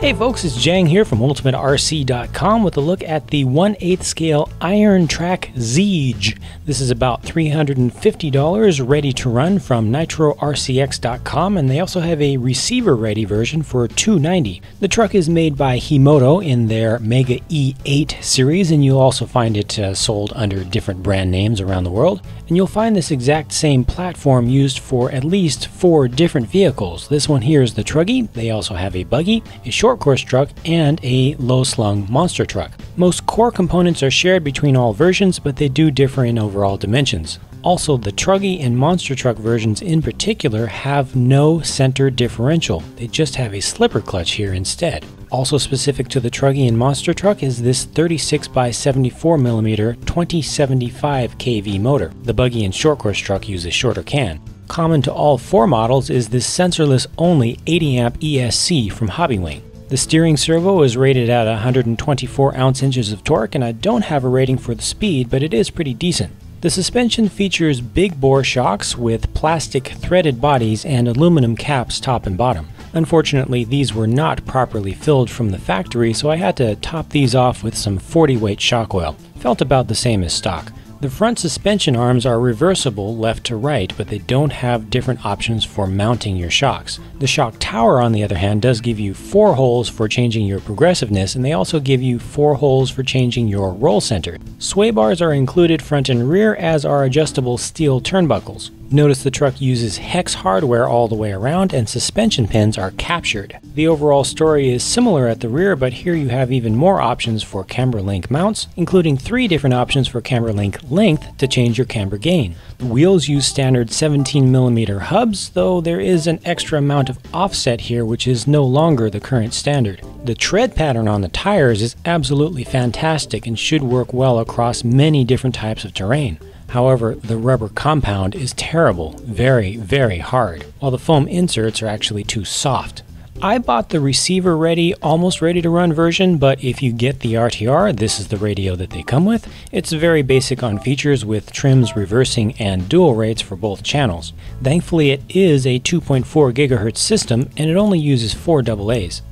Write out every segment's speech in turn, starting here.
Hey folks, it's Jang here from UltimateRC.com with a look at the 1/8 scale Iron Track Ziege. This is about $350 ready to run from NitroRCX.com, and they also have a receiver ready version for $290. The truck is made by Himoto in their Mega E8 series, and you'll also find it sold under different brand names around the world. And you'll find this exact same platform used for at least 4 different vehicles. This one here is the Truggy. They also have a buggy, a short course truck, and a low-slung monster truck. Most core components are shared between all versions, but they do differ in overall dimensions. Also, the Truggy and monster truck versions in particular have no center differential. They just have a slipper clutch here instead. Also specific to the Truggy and monster truck is this 36x74mm 2075 kV motor. The buggy and short course truck use a shorter can. Common to all 4 models is this sensorless only 80 amp ESC from Hobbywing. The steering servo is rated at 124 ounce-inches of torque, and I don't have a rating for the speed, but it is pretty decent. The suspension features big bore shocks with plastic threaded bodies and aluminum caps top and bottom. Unfortunately, these were not properly filled from the factory, so I had to top these off with some 40 weight shock oil. Felt about the same as stock. The front suspension arms are reversible left to right, but they don't have different options for mounting your shocks. The shock tower, on the other hand, does give you 4 holes for changing your progressiveness, and they also give you 4 holes for changing your roll center. Sway bars are included front and rear, as are adjustable steel turnbuckles. Notice the truck uses hex hardware all the way around, and suspension pins are captured. The overall story is similar at the rear, but here you have even more options for camber link mounts, including 3 different options for camber link length to change your camber gain. The wheels use standard 17mm hubs, though there is an extra amount of offset here, which is no longer the current standard. The tread pattern on the tires is absolutely fantastic and should work well across many different types of terrain. However, the rubber compound is terrible, very, very hard, while the foam inserts are actually too soft. I bought the receiver ready, almost ready to run version, but if you get the RTR, this is the radio that they come with. It's very basic on features with trims, reversing, and dual rates for both channels. Thankfully, it is a 2.4 GHz system, and it only uses 4 AA's.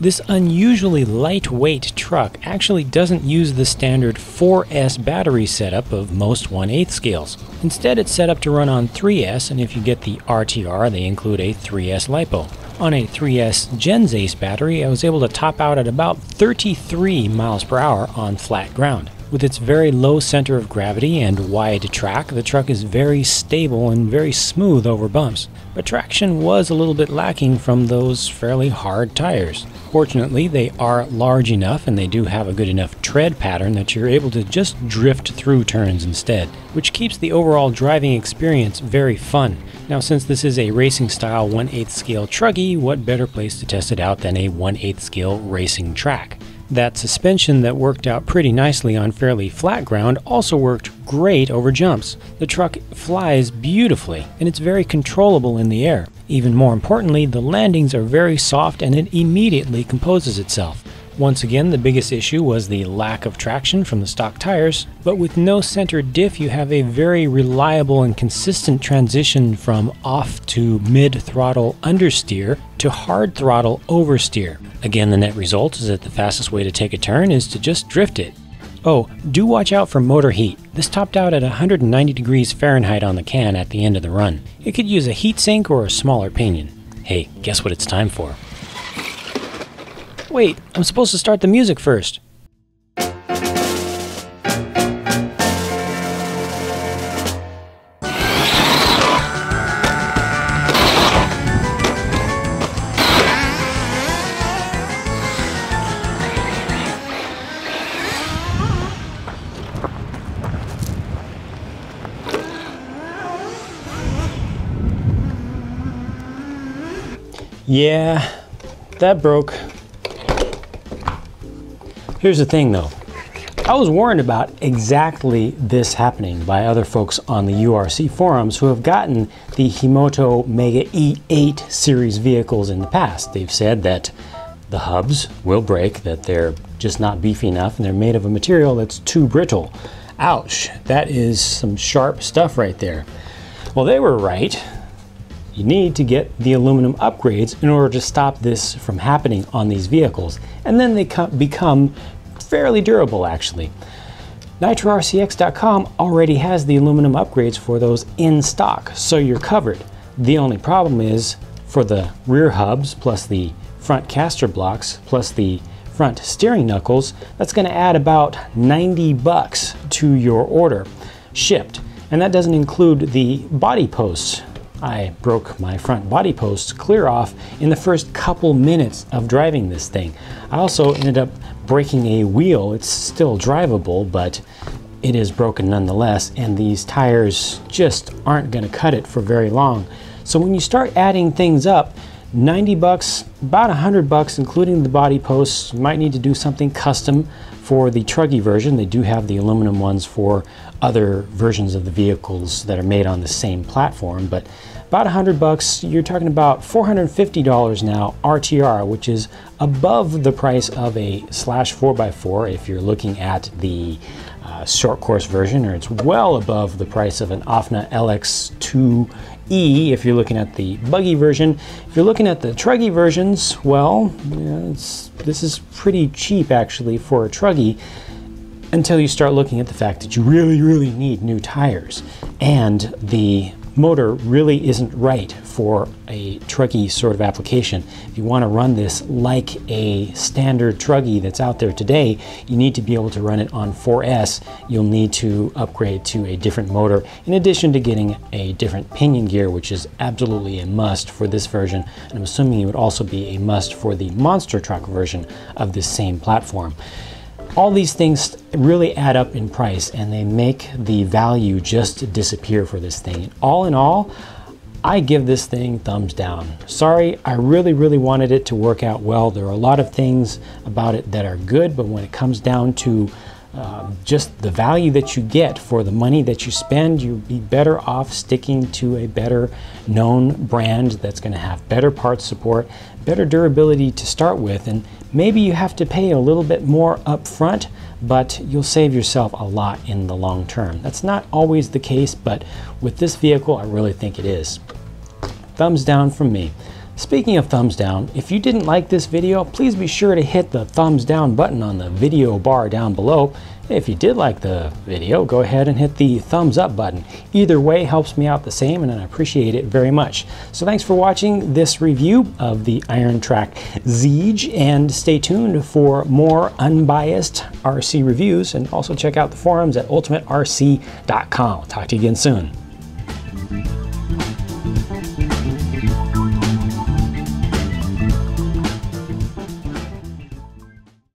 This unusually lightweight truck actually doesn't use the standard 4S battery setup of most 1/8 scales. Instead, it's set up to run on 3S, and if you get the RTR, they include a 3S LiPo. On a 3S Gens Ace battery, I was able to top out at about 33 miles per hour on flat ground. With its very low center of gravity and wide track, the truck is very stable and very smooth over bumps, but traction was a little bit lacking from those fairly hard tires. Fortunately, they are large enough and they do have a good enough tread pattern that you're able to just drift through turns instead, which keeps the overall driving experience very fun. Now, since this is a racing style 1/8 scale Truggy, what better place to test it out than a 1/8 scale racing track? That suspension that worked out pretty nicely on fairly flat ground also worked great over jumps. The truck flies beautifully, and it's very controllable in the air. Even more importantly, the landings are very soft and it immediately composes itself. Once again, the biggest issue was the lack of traction from the stock tires, but with no center diff, you have a very reliable and consistent transition from off to mid-throttle understeer to hard throttle oversteer. Again, the net result is that the fastest way to take a turn is to just drift it. Oh, do watch out for motor heat. This topped out at 190 degrees Fahrenheit on the can at the end of the run. It could use a heat sink or a smaller pinion. Hey, guess what it's time for? Wait, I'm supposed to start the music first. Yeah, that broke. Here's the thing though, I was warned about exactly this happening by other folks on the URC forums who have gotten the Himoto Mega E8 series vehicles in the past. They've said that the hubs will break, that they're just not beefy enough, and they're made of a material that's too brittle. Ouch, that is some sharp stuff right there. Well, they were right. You need to get the aluminum upgrades in order to stop this from happening on these vehicles, and then they become fairly durable actually. NitroRCX.com already has the aluminum upgrades for those in stock, so you're covered. The only problem is for the rear hubs, plus the front caster blocks, plus the front steering knuckles, that's going to add about $90 to your order, shipped. And that doesn't include the body posts. I broke my front body posts clear off in the first couple minutes of driving this thing. I also ended up breaking a wheel. It's still drivable, but it is broken nonetheless, and these tires just aren't going to cut it for very long. So when you start adding things up, $90, about $100 including the body posts. You might need to do something custom for the Truggy version. They do have the aluminum ones for other versions of the vehicles that are made on the same platform, but about $100, you're talking about $450 now RTR, which is above the price of a Slash 4x4 if you're looking at the short course version, or it's well above the price of an Ofna LX2 E if you're looking at the buggy version. If you're looking at the Truggy versions, well, yeah, this is pretty cheap actually for a Truggy, until you start looking at the fact that you really need new tires, and the motor really isn't right for a Truggy sort of application. If you want to run this like a standard Truggy that's out there today, you need to be able to run it on 4S. You'll need to upgrade to a different motor, in addition to getting a different pinion gear, which is absolutely a must for this version. And I'm assuming it would also be a must for the monster truck version of this same platform. All these things really add up in price, and they make the value just disappear for this thing. All in all, I give this thing thumbs down. Sorry, I really wanted it to work out well. There are a lot of things about it that are good, but when it comes down to just the value that you get for the money that you spend, you'd be better off sticking to a better known brand that's going to have better parts support, better durability to start with, and maybe you have to pay a little bit more up front, but you'll save yourself a lot in the long term. That's not always the case, but with this vehicle, I really think it is. Thumbs down from me. Speaking of thumbs down, if you didn't like this video, please be sure to hit the thumbs down button on the video bar down below. If you did like the video, go ahead and hit the thumbs up button. Either way helps me out the same, and I appreciate it very much. So thanks for watching this review of the Iron Track Ziege, and stay tuned for more unbiased RC reviews, and also check out the forums at UltimateRC.com. Talk to you again soon.